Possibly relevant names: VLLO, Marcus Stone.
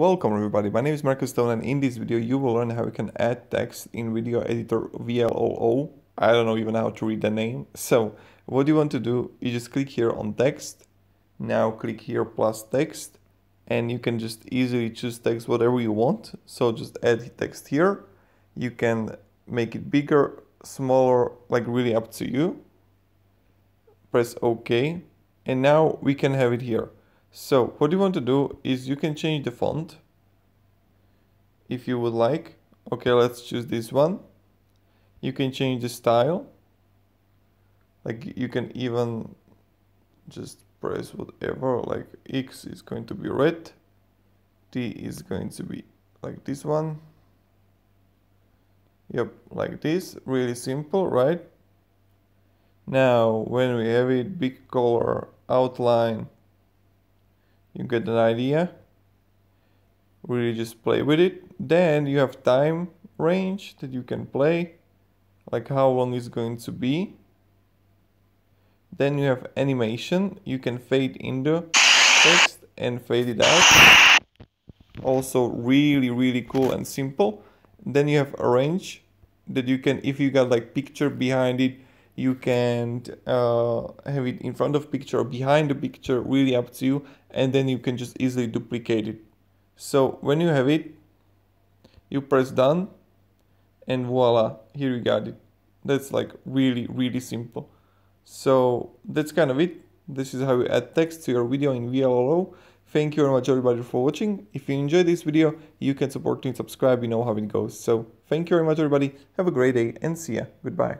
Welcome everybody, my name is Marcus Stone and in this video you will learn how you can add text in video editor VLLO. I don't know even how to read the name. So what you want to do is just click here on text. Now click here plus text and you can just easily choose text whatever you want. So just add text here. You can make it bigger, smaller, like really up to you. Press OK and now we can have it here. So what you want to do is you can change the font if you would like. Okay, let's choose this one. You can change the style. Like you can even just press whatever, like X is going to be red. T is going to be like this one. Yep, like this. Really simple, right? Now when we have it, big color, outline. You get an idea, really just play with it. Then you have time range that you can play, like how long it's going to be. Then you have animation, you can fade in the text and fade it out. Also really cool and simple. Then you have arrange that you can, if you got like picture behind it, you can have it in front of picture or behind the picture, really up to you. And then you can just easily duplicate it. So when you have it, you press done and voila, here you got it. That's like really simple. So that's kind of it. This is how you add text to your video in VLLO. Thank you very much everybody for watching. If you enjoyed this video, you can support me and subscribe, you know how it goes. So thank you very much everybody. Have a great day and see ya. Goodbye.